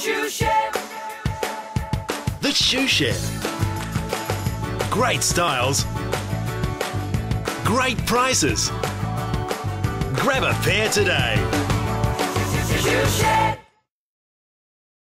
Shoe Shed. The Shoe Shed. Great styles. Great prices. Grab a pair today. Shoe Shed.